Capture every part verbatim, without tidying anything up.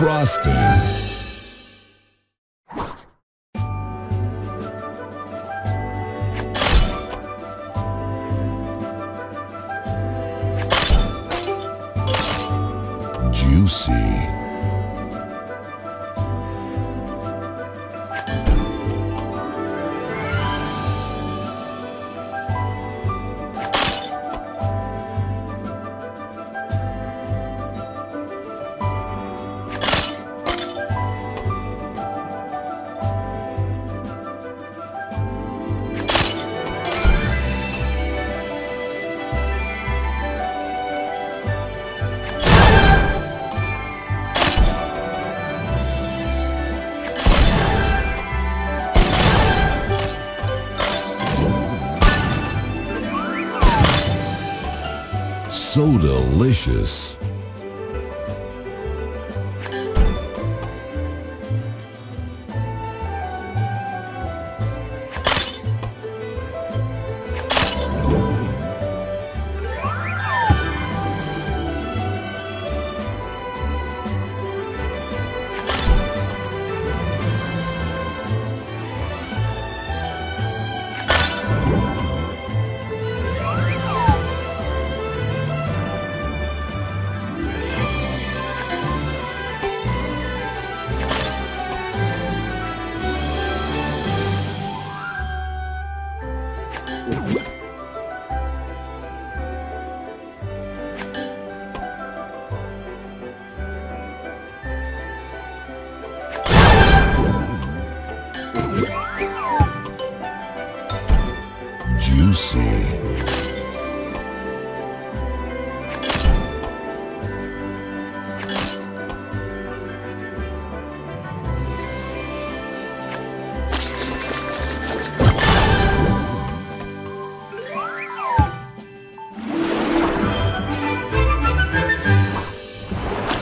frosting. So delicious.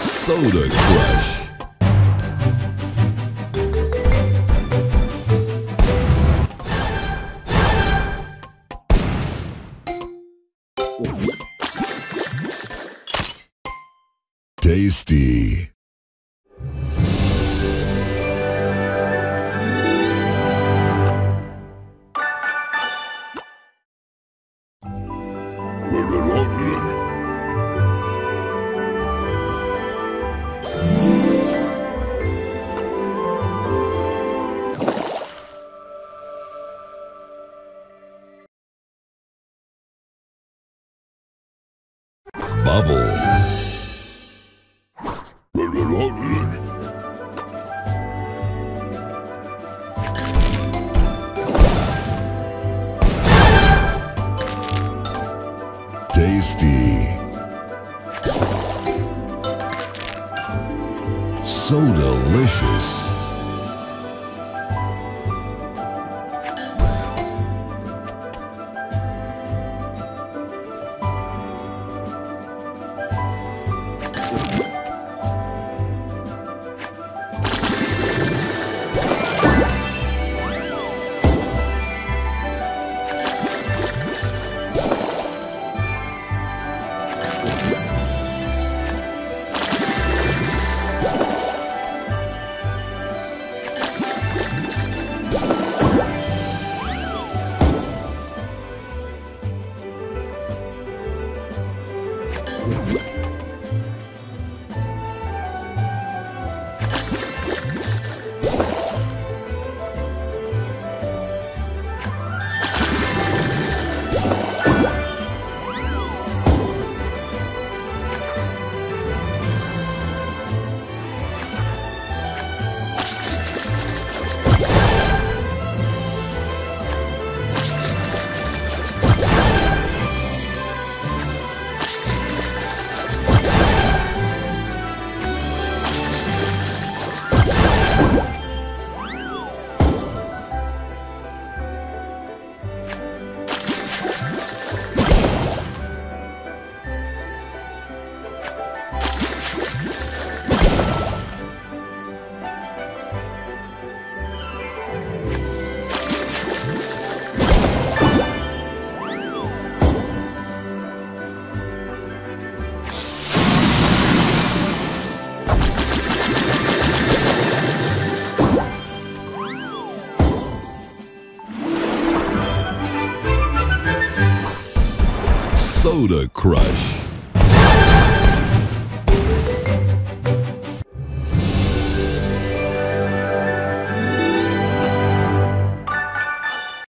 Soda Crush. Tasty. Tasty. So delicious. Soda Crush.